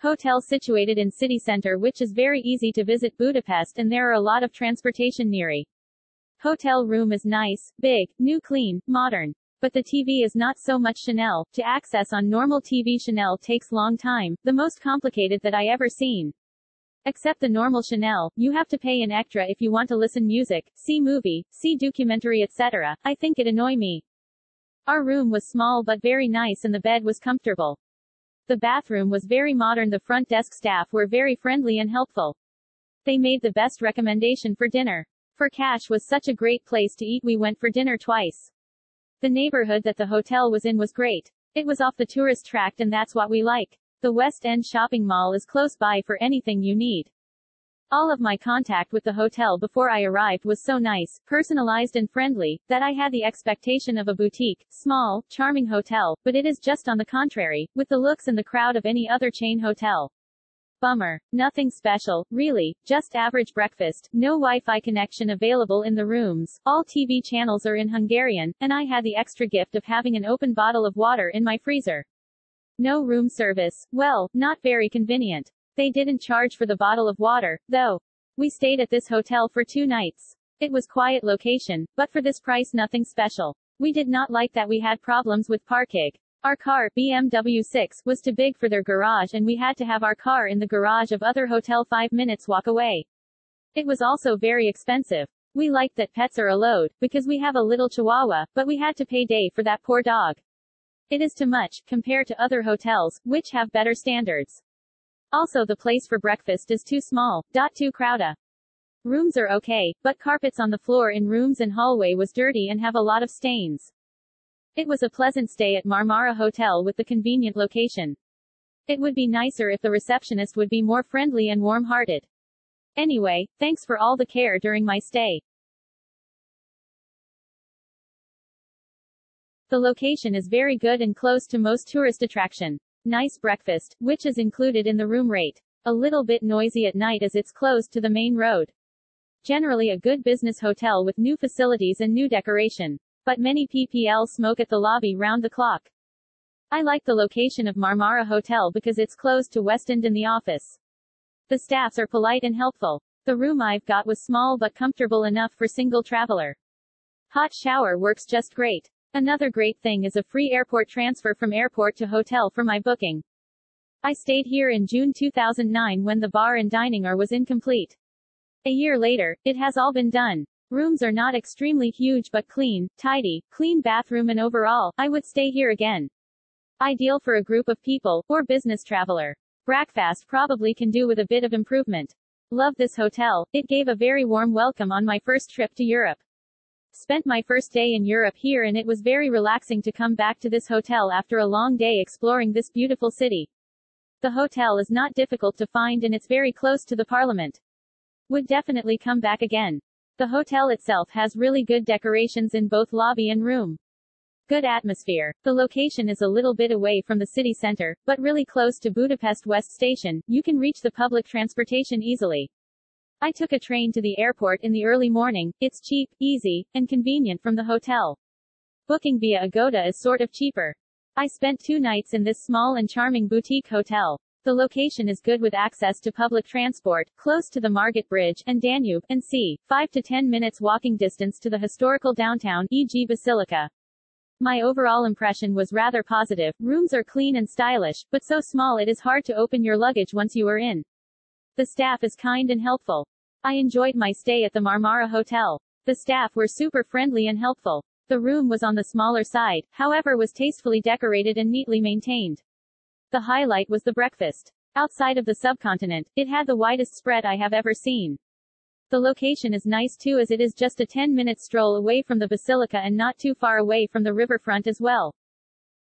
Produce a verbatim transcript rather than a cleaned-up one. hotel situated in city center, which is very easy to visit Budapest, and there are a lot of transportation near. Hotel room is nice, big, new, clean, modern. But the T V is not so much Chanel. To access on normal T V, Chanel takes long time, the most complicated that I ever seen. Except the normal Chanel, you have to pay an extra if you want to listen music, see movie, see documentary, et cetera. I think it annoy me. Our room was small but very nice, and the bed was comfortable. The bathroom was very modern. The front desk staff were very friendly and helpful. They made the best recommendation for dinner. For cash was such a great place to eat. We went for dinner twice. The neighborhood that the hotel was in was great. It was off the tourist tract, and that's what we like. The West End shopping mall is close by for anything you need. All of my contact with the hotel before I arrived was so nice, personalized and friendly, that I had the expectation of a boutique, small, charming hotel, but it is just on the contrary, with the looks and the crowd of any other chain hotel. Bummer. Nothing special, really, just average breakfast, no Wi-Fi connection available in the rooms, all T V channels are in Hungarian, and I had the extra gift of having an open bottle of water in my freezer. No room service, well, not very convenient. They didn't charge for the bottle of water, though. We stayed at this hotel for two nights. It was quiet location, but for this price nothing special. We did not like that we had problems with parking. Our car, B M W six, was too big for their garage, and we had to have our car in the garage of other hotel five minutes walk away. It was also very expensive. We liked that pets are allowed, because we have a little chihuahua, but we had to pay day for that poor dog. It is too much, compared to other hotels, which have better standards. Also the place for breakfast is too small, dot too crowded. Rooms are okay, but carpets on the floor in rooms and hallway was dirty and have a lot of stains. It was a pleasant stay at Marmara Hotel with the convenient location. It would be nicer if the receptionist would be more friendly and warm-hearted. Anyway, thanks for all the care during my stay. The location is very good and close to most tourist attraction. Nice breakfast, which is included in the room rate. A little bit noisy at night as it's close to the main road. Generally a good business hotel with new facilities and new decoration. But many people smoke at the lobby round the clock. I like the location of Marmara Hotel because it's close to West End and the office. The staffs are polite and helpful. The room I've got was small but comfortable enough for single traveler. Hot shower works just great. Another great thing is a free airport transfer from airport to hotel for my booking. I stayed here in June two thousand nine when the bar and dining are was incomplete. A year later, it has all been done. Rooms are not extremely huge but clean, tidy, clean bathroom, and overall, I would stay here again. Ideal for a group of people, or business traveler. Breakfast probably can do with a bit of improvement. Love this hotel, it gave a very warm welcome on my first trip to Europe. Spent my first day in Europe here, and it was very relaxing to come back to this hotel after a long day exploring this beautiful city. The hotel is not difficult to find and it's very close to the parliament. Would definitely come back again. The hotel itself has really good decorations in both lobby and room. Good atmosphere. The location is a little bit away from the city center, but really close to Budapest West Station. You can reach the public transportation easily. I took a train to the airport in the early morning. It's cheap, easy, and convenient from the hotel. Booking via Agoda is sort of cheaper. I spent two nights in this small and charming boutique hotel. The location is good with access to public transport, close to the Margaret Bridge and Danube, and see, five to ten minutes walking distance to the historical downtown, for example. Basilica. My overall impression was rather positive. Rooms are clean and stylish, but so small it is hard to open your luggage once you are in. The staff is kind and helpful. I enjoyed my stay at the Marmara Hotel. The staff were super friendly and helpful. The room was on the smaller side, however, was tastefully decorated and neatly maintained. The highlight was the breakfast. Outside of the subcontinent, it had the widest spread I have ever seen. The location is nice too, as it is just a ten minute stroll away from the Basilica and not too far away from the riverfront as well.